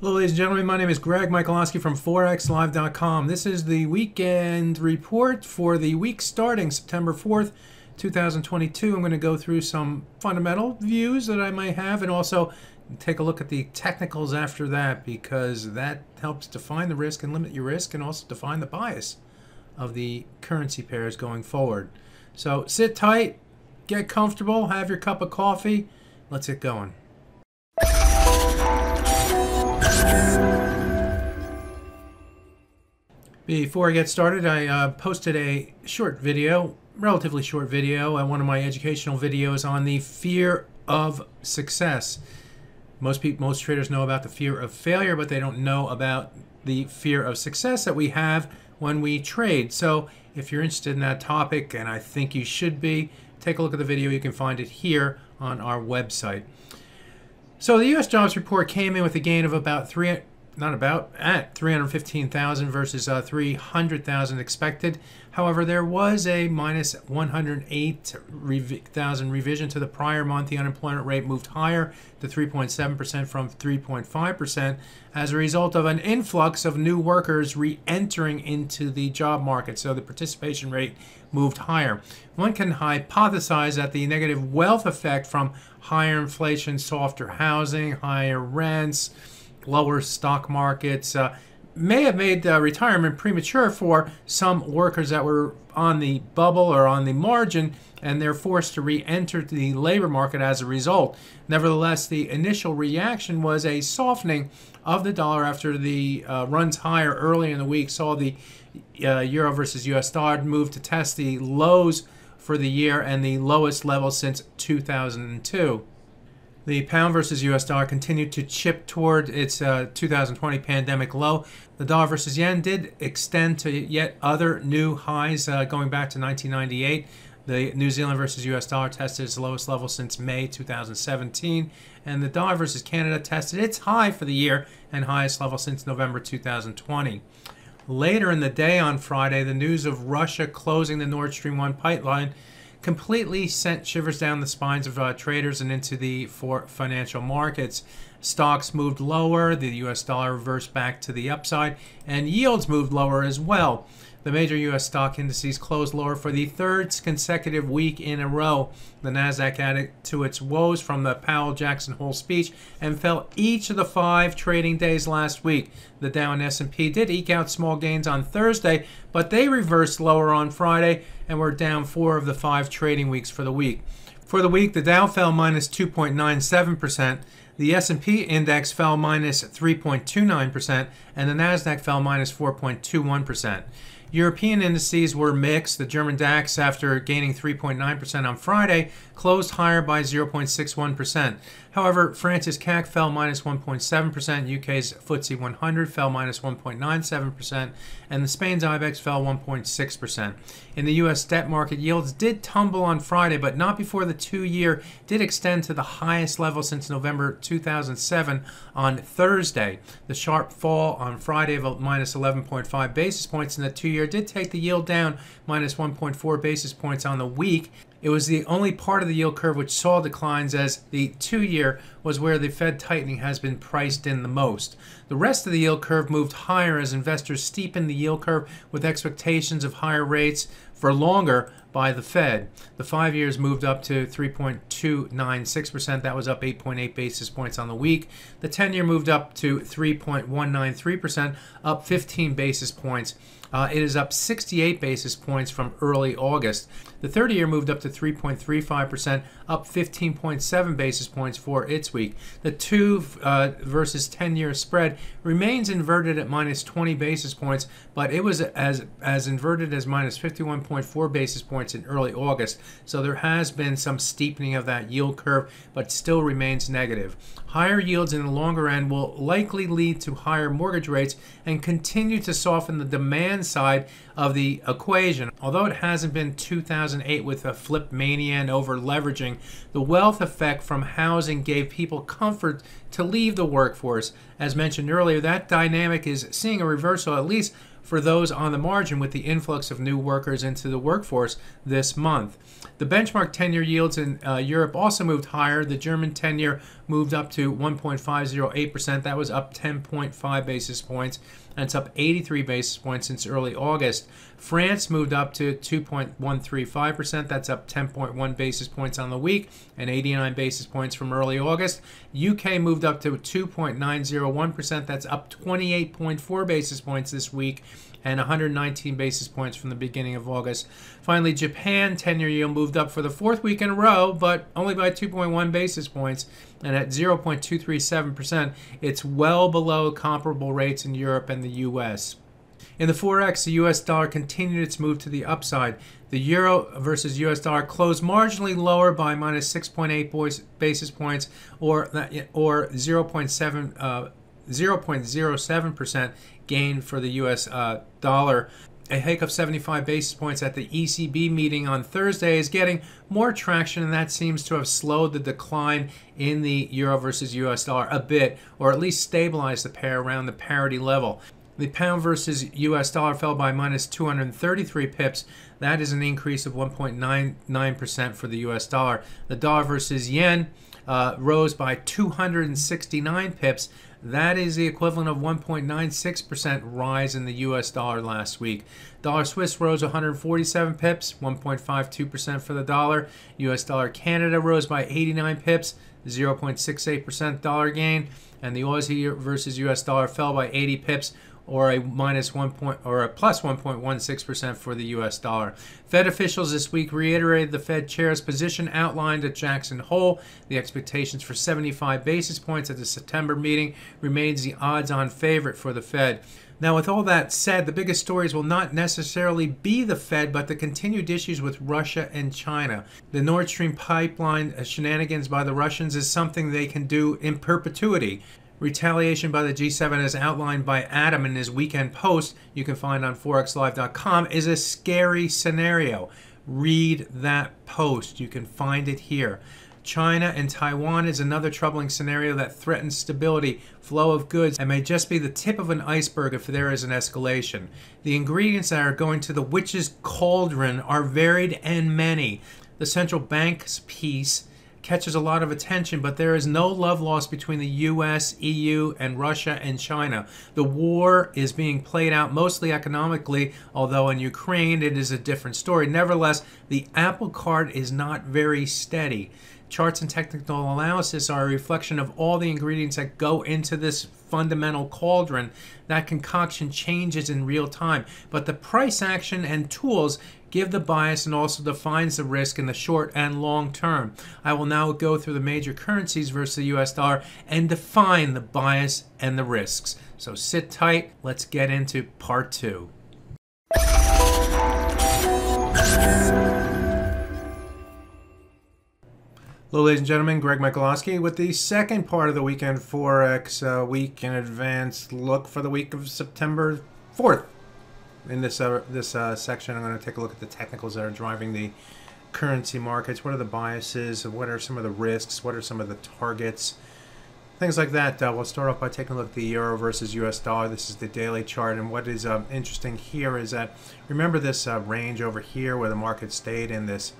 Hello, ladies and gentlemen. My name is Greg Michalowski from ForexLive.com. This is the weekend report for the week starting September 4th, 2022. I'm going to go through some fundamental views that I might have and also take a look at the technicals after that, because that helps define the risk and limit your risk and also define the bias of the currency pairs going forward. So sit tight, get comfortable, have your cup of coffee. Let's get going. Before I get started, I posted a short video, relatively short video, one of my educational videos on the fear of success. Most traders know about the fear of failure, but they don't know about the fear of success that we have when we trade. So if you're interested in that topic, and I think you should be, take a look at the video. You can find it here on our website. So the U.S. jobs report came in with a gain of at 315,000 versus 300,000 expected. However, there was a minus 108,000 revision to the prior month. The unemployment rate moved higher to 3.7% from 3.5% as a result of an influx of new workers re-entering into the job market. So the participation rate moved higher. One can hypothesize that the negative wealth effect from higher inflation, softer housing, higher rents, lower stock markets may have made retirement premature for some workers that were on the bubble or on the margin, and they're forced to re-enter the labor market as a result. Nevertheless, the initial reaction was a softening of the dollar after the runs higher early in the week saw the euro versus US dollar move to test the lows for the year and the lowest level since 2002. The pound versus US dollar continued to chip toward its 2020 pandemic low. The dollar versus yen did extend to yet other new highs going back to 1998. The New Zealand versus US dollar tested its lowest level since May 2017. And the dollar versus Canada tested its high for the year and highest level since November 2020. Later in the day on Friday, the news of Russia closing the Nord Stream 1 pipeline completely sent shivers down the spines of traders and into the financial markets. Stocks moved lower, the U.S. dollar reversed back to the upside, and yields moved lower as well. The major U.S. stock indices closed lower for the third consecutive week in a row. The Nasdaq added to its woes from the Powell-Jackson Hole speech and fell each of the 5 trading days last week. The Dow and S&P did eke out small gains on Thursday, but they reversed lower on Friday and were down 4 of the 5 trading weeks for the week. For the week, the Dow fell minus 2.97%. The S&P index fell minus 3.29%, and the Nasdaq fell minus 4.21%. European indices were mixed. The German DAX, after gaining 3.9% on Friday, closed higher by 0.61%. However, France's CAC fell minus 1.7%, UK's FTSE 100 fell minus 1.97%, and the Spain's IBEX fell 1.6%. In the U.S. debt market, yields did tumble on Friday, but not before the 2-year did extend to the highest level since November 2007 on Thursday. The sharp fall on Friday of minus 11.5 basis points in the 2-year did take the yield down minus 1.4 basis points on the week. It was the only part of the yield curve which saw declines, as the 2-year was where the Fed tightening has been priced in the most. The rest of the yield curve moved higher as investors steepened the yield curve with expectations of higher rates for longer by the Fed. The 5 years moved up to 3.296%. That was up 8.8 basis points on the week. The 10-year moved up to 3.193%, up 15 basis points. It is up 68 basis points from early August. The 30-year moved up to 3.35%, up 15.7 basis points for its week. The 2 versus 10-year spread remains inverted at minus 20 basis points, but it was as inverted as minus 51.4 basis points in early August. So there has been some steepening of that yield curve, but still remains negative. Higher yields in the longer end will likely lead to higher mortgage rates and continue to soften the demand side of the equation. Although it hasn't been 2008 with a flip mania and over leveraging, the wealth effect from housing gave people comfort to leave the workforce. As mentioned earlier, that dynamic is seeing a reversal, at least for those on the margin, with the influx of new workers into the workforce this month. The benchmark 10-year yields in Europe also moved higher. The German 10-year moved up to 1.508%. That was up 10.5 basis points, and it's up 83 basis points since early August. France moved up to 2.135%. That's up 10.1 basis points on the week and 89 basis points from early August. UK moved up to 2.901%. That's up 28.4 basis points this week and 119 basis points from the beginning of August. Finally, Japan 10-year yield moved up for the fourth week in a row, but only by 2.1 basis points, and at 0.237%, it's well below comparable rates in Europe and the US. In the Forex, the US dollar continued its move to the upside. The euro versus US dollar closed marginally lower by minus 6.8 basis points, or 0.07% gain for the US dollar. A hike of 75 basis points at the ECB meeting on Thursday is getting more traction, and that seems to have slowed the decline in the euro versus US dollar a bit, or at least stabilized the pair around the parity level. The pound versus US dollar fell by minus 233 pips. That is an increase of 1.99% for the US dollar. The dollar versus yen rose by 269 pips. That is the equivalent of 1.96% rise in the US dollar last week. Dollar Swiss rose 147 pips, 1.52% for the dollar. US dollar Canada rose by 89 pips, 0.68% dollar gain, and the Aussie versus US dollar fell by 80 pips, or a plus 1.16% for the US dollar. Fed officials this week reiterated the Fed chair's position outlined at Jackson Hole. The expectations for 75 basis points at the September meeting remains the odds-on favorite for the Fed. Now, with all that said, the biggest stories will not necessarily be the Fed, but the continued issues with Russia and China. The Nord Stream pipeline shenanigans by the Russians is something they can do in perpetuity. Retaliation by the G7, as outlined by Adam in his weekend post you can find on ForexLive.com, is a scary scenario. Read that post. You can find it here. China and Taiwan is another troubling scenario that threatens stability, flow of goods, and may just be the tip of an iceberg if there is an escalation. The ingredients that are going to the witch's cauldron are varied and many. The central bank's piece catches a lot of attention, but there is no love lost between the US, EU, and Russia and China. The war is being played out mostly economically, although in Ukraine it is a different story. Nevertheless, the apple cart is not very steady. Charts and technical analysis are a reflection of all the ingredients that go into this fundamental cauldron. That concoction changes in real time, but the price action and tools give the bias and also defines the risk in the short and long term. I will now go through the major currencies versus the US dollar and define the bias and the risks. So sit tight, let's get into part two. Hello, ladies and gentlemen, Greg Michalowski with the second part of the Weekend Forex Week in Advance look for the week of September 4th. In this section, I'm going to take a look at the technicals that are driving the currency markets. What are the biases? What are some of the risks? What are some of the targets? Things like that. We'll start off by taking a look at the euro versus US dollar. This is the daily chart, and what is interesting here is that, remember this range over here where the market stayed in this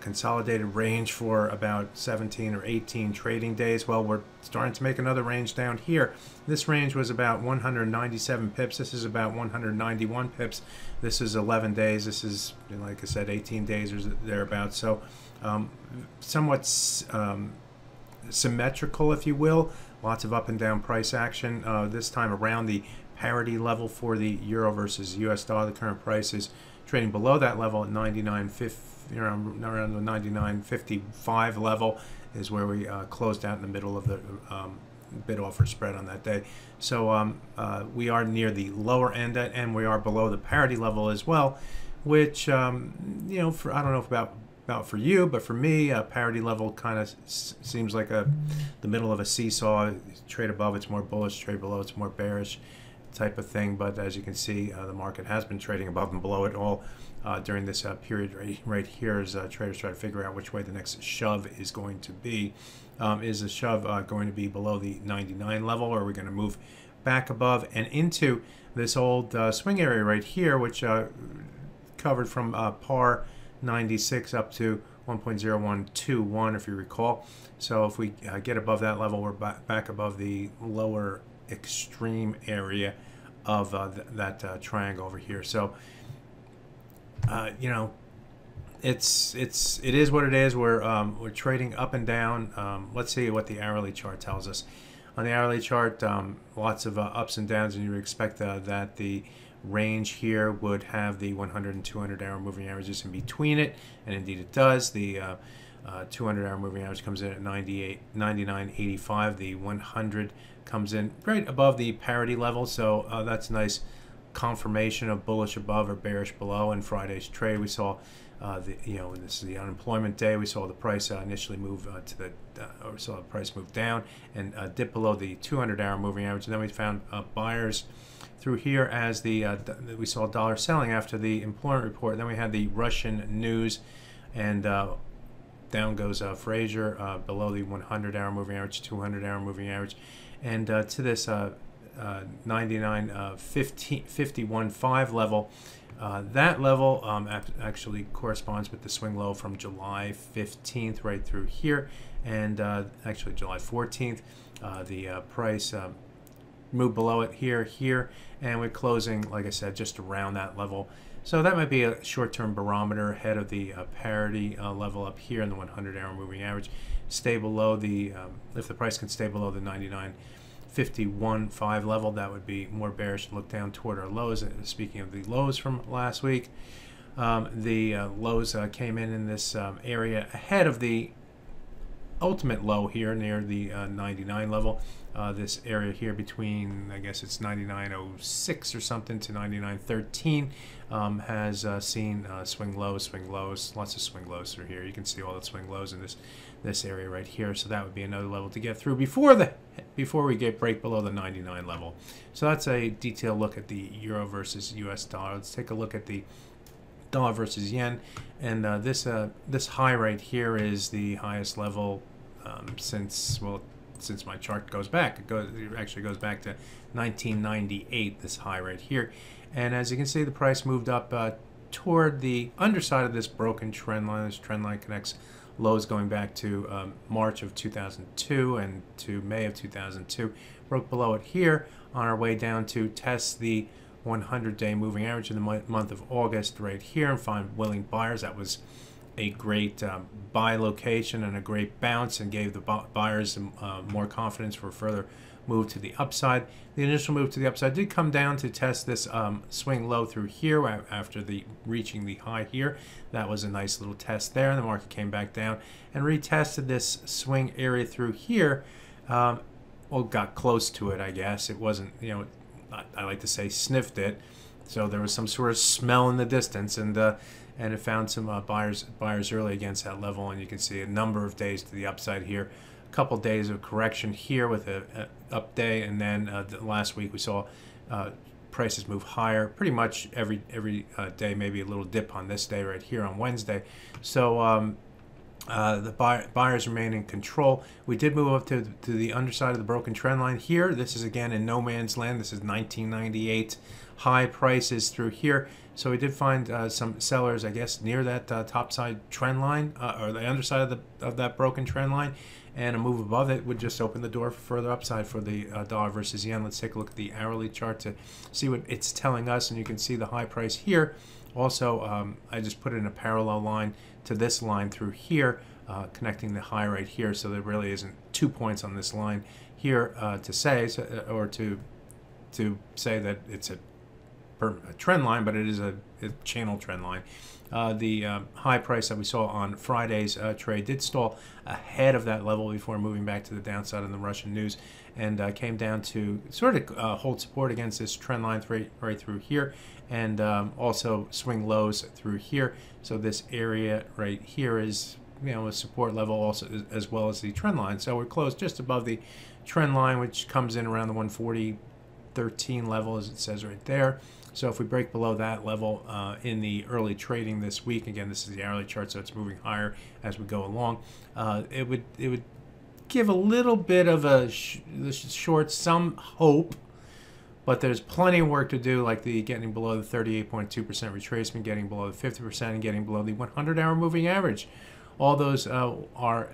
consolidated range for about 17 or 18 trading days. Well, we're starting to make another range down here. This range was about 197 pips. This is about 191 pips. This is 11 days. This is, like I said, 18 days or thereabouts. So somewhat symmetrical, if you will. Lots of up and down price action. This time around, the parity level for the euro versus US dollar. The current price is trading below that level at 99.50. Around the 99.55 level is where we closed out in the middle of the bid offer spread on that day. So we are near the lower end, and we are below the parity level as well, which for, I don't know if about for you, but for me, parity level kind of seems like the middle of a seesaw. Trade above, it's more bullish; trade below, it's more bearish, type of thing. But as you can see, the market has been trading above and below it all during this period right here, as traders try to figure out which way the next shove is going to be. Is the shove going to be below the 99 level, or are we going to move back above and into this old swing area right here, which covered from par 96 up to 1.0121 if you recall. So if we get above that level, we're back above the lower extreme area of that triangle over here. So you know, it is what it is. We're trading up and down. Let's see what the hourly chart tells us. On the hourly chart, lots of ups and downs, and you would expect that the range here would have the 100 and 200 hour moving averages in between it, and indeed it does. The 200 hour moving average comes in at 98.9985. The 100 comes in right above the parity level, so that's nice confirmation of bullish above or bearish below. In Friday's trade, we saw this is the unemployment day. We saw the price initially move saw the price move down and dip below the 200-hour moving average. And then we found buyers through here as the we saw dollar selling after the employment report. And then we had the Russian news, and down goes Fraser below the 100-hour moving average, 200-hour moving average, and to this 99.51.5 level. That level actually corresponds with the swing low from July 15th right through here, and actually July 14th. The price moved below it here, and we're closing, like I said, just around that level. So that might be a short-term barometer ahead of the parity level up here in the 100-hour moving average. Stay below the, if the price can stay below the 99.51.5 level, that would be more bearish. Look down toward our lows. Speaking of the lows from last week, the lows came in this area ahead of the ultimate low here near the 99 level. This area here between, I guess it's 99.06 or something to 99.13 has seen swing lows, lots of swing lows through here. You can see all the swing lows in this area right here. So that would be another level to get through before we break below the 99 level. So that's a detailed look at the euro versus U.S. dollar. Let's take a look at the dollar versus yen, and this high right here is the highest level since my chart goes back. It actually goes back to 1998, this high right here. And as you can see, the price moved up toward the underside of this broken trend line. This trend line connects lows going back to March of 2002 and to May of 2002. Broke below it here on our way down to test the 100-day moving average in the month of August right here and find willing buyers. That was a great buy location and a great bounce, and gave the buyers more confidence for a further move to the upside. The initial move to the upside did come down to test this swing low through here after reaching the high here. That was a nice little test there, and the market came back down and retested this swing area through here. Well, got close to it, I guess. It wasn't, I like to say sniffed it. So there was some sort of smell in the distance, and it found some buyers early against that level, and you can see a number of days to the upside here. A couple days of correction here with a up day, and then last week we saw prices move higher pretty much every day, maybe a little dip on this day right here on Wednesday. So the buyers remain in control. We did move up to the underside of the broken trend line here. This is again in no man's land. This is 1998 high prices through here. So we did find some sellers, I guess, near that top side trend line or the underside of that broken trend line, and a move above it would just open the door for further upside for the dollar versus yen. Let's take a look at the hourly chart to see what it's telling us, and you can see the high price here. Also, I just put in a parallel line to this line through here, connecting the high right here. So there really isn't 2 points on this line here to say, or to say that it's a trend line, but it is a channel trend line. The high price that we saw on Friday's trade did stall ahead of that level before moving back to the downside in the Russian news, and came down to sort of hold support against this trend line right through here, and also swing lows through here. So this area right here is, a support level also, as well as the trend line. So we're closed just above the trend line, which comes in around the 140.13 level, as it says right there. So if we break below that level in the early trading this week, again, this is the hourly chart, so it's moving higher as we go along. It would give a little bit of a short some hope, but there's plenty of work to do, like the getting below the 38.2% retracement, getting below the 50%, and getting below the 100-hour moving average. All those are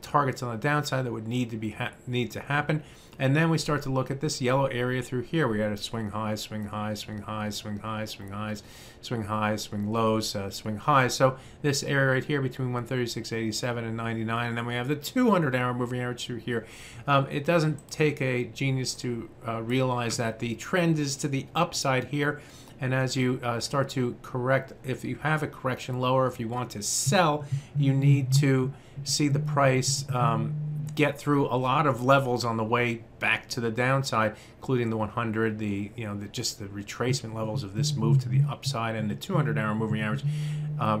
targets on the downside that would need to be happen. And then we start to look at this yellow area through here. We had a swing high, swing high, swing high, swing high, swing highs, swing highs, swing lows, swing highs. So this area right here between 136.87 and 99, and then we have the 200-hour moving average through here. It doesn't take a genius to realize that the trend is to the upside here. And as you start to correct, if you have a correction lower, if you want to sell, you need to see the price get through a lot of levels on the way back to the downside, including the 100, the just the retracement levels of this move to the upside and the 200-hour moving average.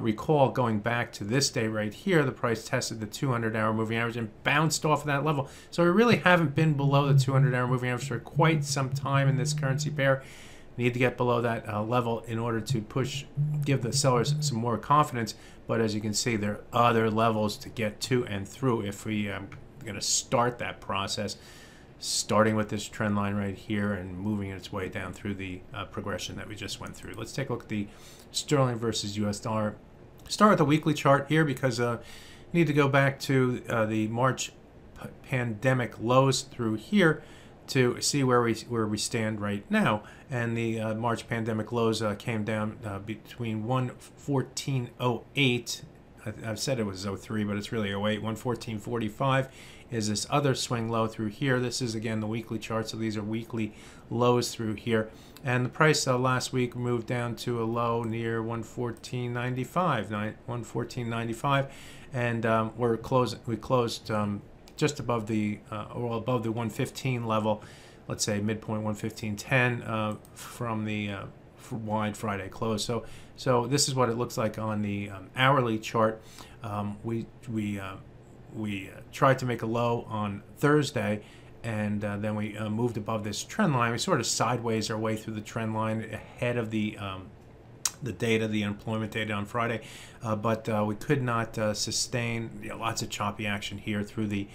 Recall going back to this day right here, the price tested the 200-hour moving average and bounced off of that level. So we really haven't been below the 200-hour moving average for quite some time in this currency pair. Need to get below that level in order to push, give the sellers some more confidence. But as you can see, there are other levels to get to and through if we are going to start that process, starting with this trend line right here and moving its way down through the progression that we just went through. Let's take a look at the sterling versus US dollar. Start with the weekly chart here because we need to go back to the March pandemic lows through here to see where we stand right now. And the March pandemic lows came down between 114.08, I've said it was 03, but it's really 08, 114.45 is this other swing low through here. This is again the weekly chart, so these are weekly lows through here. And the price last week moved down to a low near 114.95, and we closed just above the or above the 115 level, let's say midpoint 115.10 from the wide Friday close. So this is what it looks like on the hourly chart. We tried to make a low on Thursday, and then we moved above this trend line. We sort of sideways our way through the trend line ahead of the data, the employment data on Friday, but we could not sustain, lots of choppy action here through the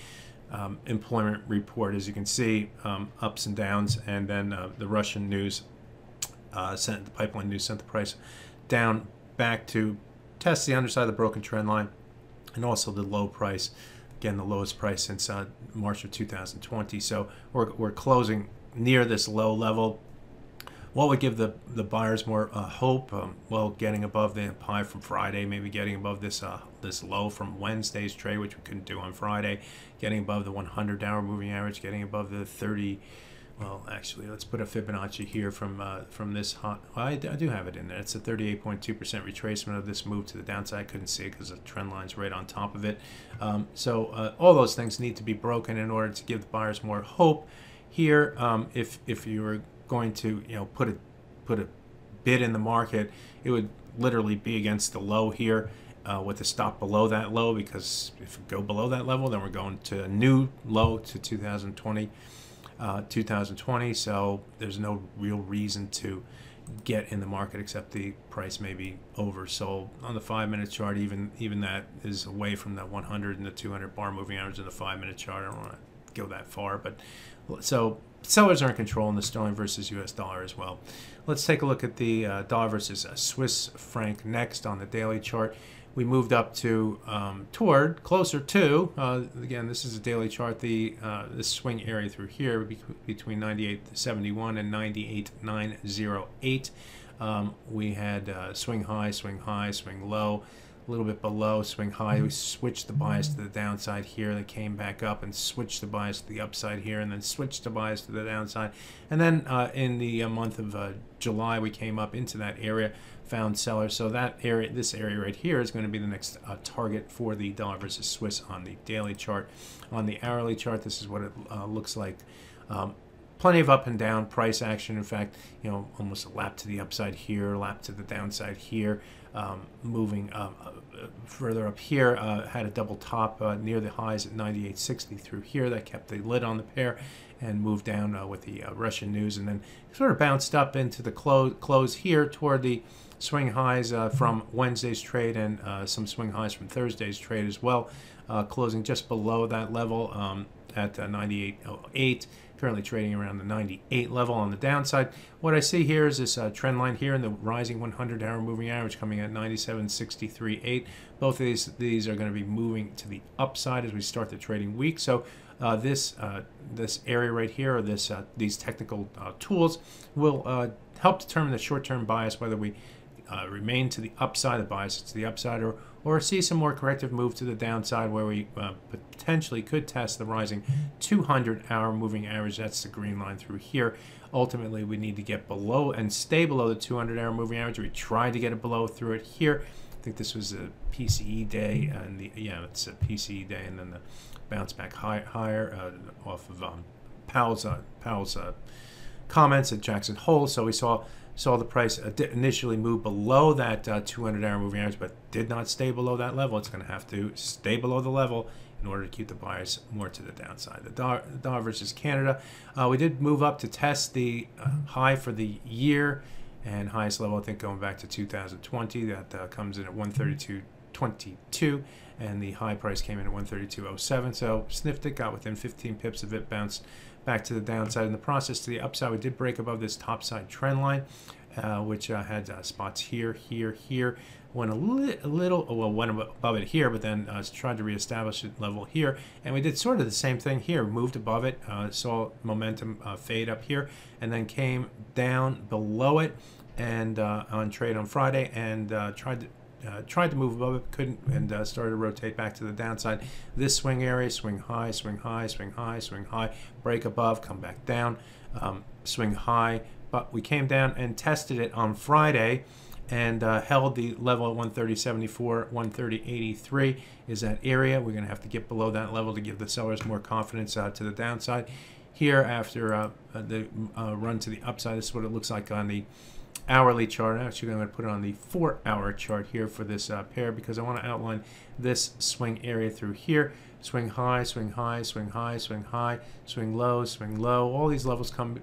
employment report, as you can see, ups and downs, and then the Russian news, the pipeline news sent the price down back to test the underside of the broken trend line, and also the low price, again the lowest price since March of 2020. So we're closing near this low level. What would give the buyers more hope? Well, getting above the high from Friday, maybe getting above this this low from Wednesday's trade, which we couldn't do on Friday, getting above the 100-hour moving average, getting above the 30. Well, actually, let's put a Fibonacci here from this hot. Well, I do have it in there. It's a 38.2% retracement of this move to the downside. I couldn't see it because the trend line's right on top of it. So all those things need to be broken in order to give the buyers more hope. Here, if you were going to put a bid in the market, it would literally be against the low here with a stop below that low, because if we go below that level, then we're going to a new low to 2020. So there's no real reason to get in the market, except the price may be oversold on the 5-minute chart. Even that is away from that 100 and the 200 bar moving average in the 5-minute chart. I don't want to go that far, but so sellers are in control in the sterling versus U.S. dollar as well. Let's take a look at the dollar versus Swiss franc next on the daily chart. We moved up to closer to again, this is a daily chart, the this swing area through here between 98.71 and 98.908. We had swing high, swing high, swing low, a little bit below, swing high. We switched the bias to the downside here, then came back up and switched the bias to the upside here, and then switched the bias to the downside. And then in the month of July, we came up into that area, found sellers. So that area, this area right here, is going to be the next target for the dollar versus Swiss on the daily chart. On the hourly chart, this is what it looks like. Plenty of up and down price action. In fact, almost a lap to the upside here, lap to the downside here, moving further up here. Had a double top near the highs at 98.60 through here. That kept the lid on the pair and moved down with the Russian news, and then sort of bounced up into the close here toward the swing highs from Wednesday's trade, and some swing highs from Thursday's trade as well, closing just below that level at 98.08. currently trading around the 98 level on the downside. What I see here is this trend line here in the rising 100-hour moving average coming at 97.63.8. Both of these are going to be moving to the upside as we start the trading week. So this area right here, or this these technical tools, will help determine the short-term bias, whether we remain to the upside, the bias to the upside, or see some more corrective move to the downside where we potentially could test the rising 200-hour moving average. That's the green line through here. Ultimately, we need to get below and stay below the 200-hour moving average. We tried to get it below through it here. I think this was a PCE day, and it's a PCE day, and then the bounce back higher off of Powell's comments at Jackson Hole. So we saw the price initially move below that 200-hour moving average, but did not stay below that level. It's going to have to stay below the level in order to keep the bias more to the downside. The dollar versus Canada, we did move up to test the high for the year and highest level, I think, going back to 2020. That comes in at 132.22, and the high price came in at 132.07. So sniffed it, got within 15 pips of it, bounced back to the downside. In the process to the upside, we did break above this topside trend line, which had spots here, here, here. Went went above it here, but then tried to reestablish the level here. And we did sort of the same thing here. Moved above it, saw momentum fade up here, and then came down below it and on trade on Friday, and tried to move above it, couldn't, and started to rotate back to the downside. This swing area, swing high, swing high, swing high, swing high, break above, come back down, swing high. But we came down and tested it on Friday and held the level at 130.74, 130.83 is that area. We're going to have to get below that level to give the sellers more confidence to the downside. Here, after the run to the upside, this is what it looks like on the hourly chart. Actually, I'm going to put it on the 4-hour chart here for this pair because I want to outline this swing area through here. Swing high, swing high, swing high, swing high, swing low, swing low. All these levels come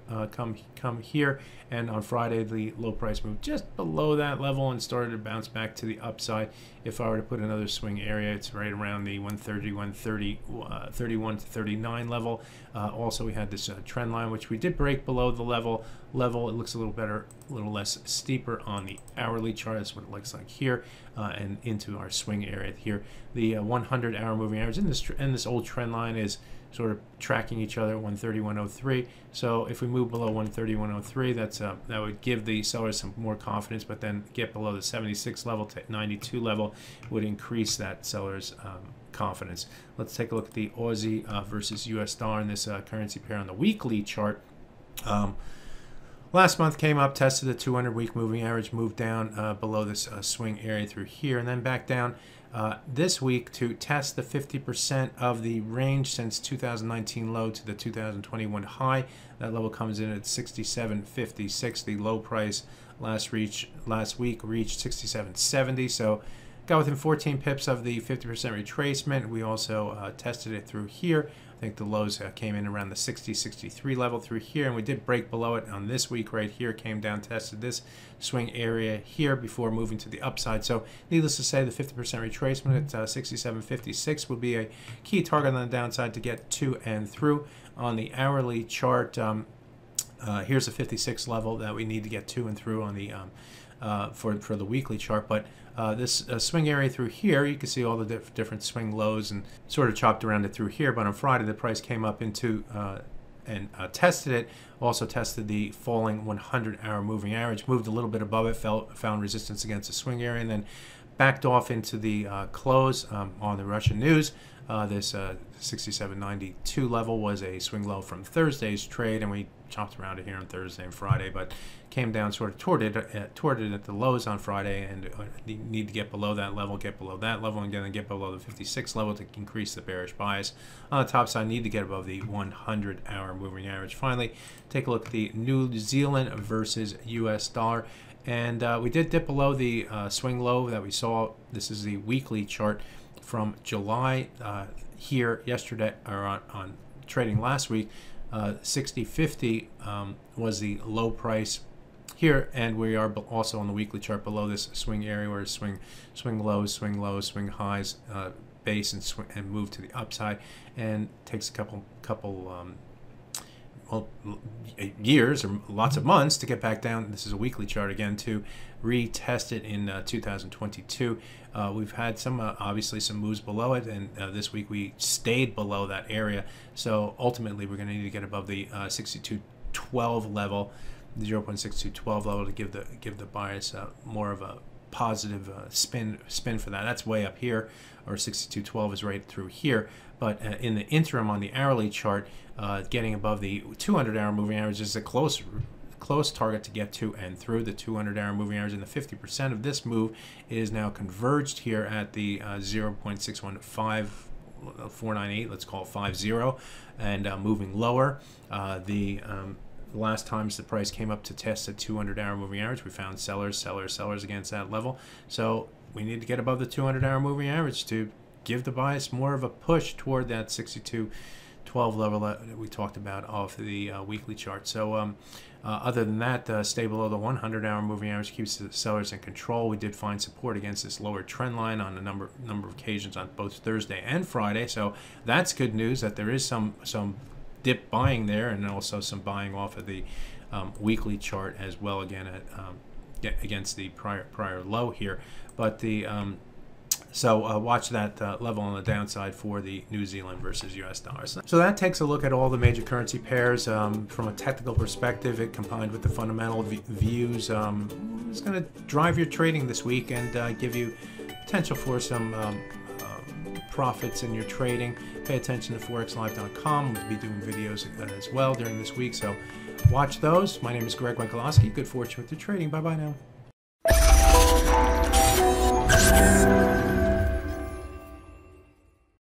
here. And on Friday, the low price moved just below that level and started to bounce back to the upside. If I were to put another swing area, it's right around the 31 to 39 level. Also, we had this trend line, which we did break below the level. It looks a little better, a little less steeper on the hourly chart. That's what it looks like here, and into our swing area here. The 100-hour moving average in this old trend line is sort of tracking each other at 131.03. So if we move below 131.03, that's that would give the sellers some more confidence. But then get below the 76 level to 92 level would increase that sellers' confidence. Let's take a look at the Aussie versus US dollar in this currency pair on the weekly chart. Last month came up, tested the 200-week moving average, moved down below this swing area through here, and then back down this week to test the 50% of the range since 2019 low to the 2021 high. That level comes in at 67.56. The low price last week reached 67.70. So got within 14 pips of the 50% retracement. We also tested it through here. I think the lows came in around the 60-63 level through here, and we did break below it on this week right here, came down, tested this swing area here before moving to the upside. So needless to say, the 50% retracement at 67.56 would be a key target on the downside to get to and through. On the hourly chart, here's the 56 level that we need to get to and through on the for the weekly chart, but this swing area through here, you can see all the different swing lows and sort of chopped around it through here. But on Friday, the price came up into and tested it. Also tested the falling 100-hour moving average, moved a little bit above it, found resistance against the swing area, and then backed off into the close on the Russian news. This 67.92 level was a swing low from Thursday's trade, and we chopped around it here on Thursday and Friday, but came down sort of toward it at the lows on Friday, and you need to get below that level, and then get below the 56 level to increase the bearish bias. On the top side, need to get above the 100-hour moving average. Finally, take a look at the New Zealand versus U.S. dollar, and we did dip below the swing low that we saw. This is the weekly chart from July here yesterday, or on trading last week. 60.50 was the low price here, and we are also on the weekly chart below this swing area where swing lows, swing highs, base and move to the upside, and takes a couple well, years or lots of months to get back down. This is a weekly chart again to retest it in 2022. We've had some obviously some moves below it, and this week we stayed below that area. So ultimately we're going to need to get above the 62.12 level, the 0.6212 level, to give the buyers more of a positive spin for that. That's way up here, or 62.12 is right through here. But in the interim on the hourly chart, getting above the 200-hour moving average is a close target to get to and through the 200-hour moving average, and the 50% of this move is now converged here at the 0.615498, let's call 50, and moving lower. Last times the price came up to test the 200-hour moving average, we found sellers against that level. So we need to get above the 200-hour moving average to give the bias more of a push toward that 62.12 level that we talked about off the weekly chart. So other than that, stay below the 100-hour moving average keeps the sellers in control. We did find support against this lower trend line on a number of occasions on both Thursday and Friday. So that's good news that there is some dip buying there, and also some buying off of the weekly chart as well, again at against the prior low here. But the watch that level on the downside for the New Zealand versus US dollars. So that takes a look at all the major currency pairs from a technical perspective. It combined with the fundamental views is going to drive your trading this week and give you potential for some profits in your trading. Pay attention to ForexLive.com. We'll be doing videos as well during this week, so watch those. My name is Greg Michalowski. Good fortune with your trading. Bye-bye now.